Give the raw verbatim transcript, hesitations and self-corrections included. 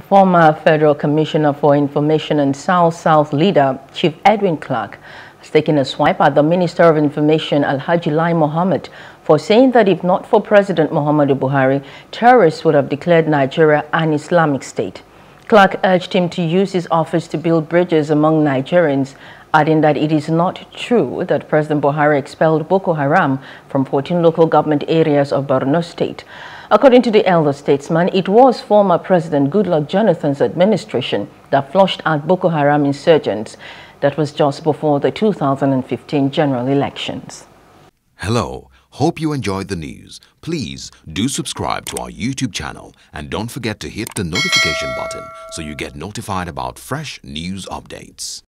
Former Federal Commissioner for Information and South-South leader, Chief Edwin Clark, has taken a swipe at the Minister of Information, Alhaji Lai Mohammed, for saying that if not for President Muhammadu Buhari, terrorists would have declared Nigeria an Islamic State. Clark urged him to use his office to build bridges among Nigerians, adding that it is not true that President Buhari expelled Boko Haram from fourteen local government areas of Borno State. According to the elder statesman, it was former President Goodluck Jonathan's administration that flushed out Boko Haram insurgents. That was just before the two thousand fifteen general elections. Hello, hope you enjoyed the news. Please do subscribe to our YouTube channel and don't forget to hit the notification button so you get notified about fresh news updates.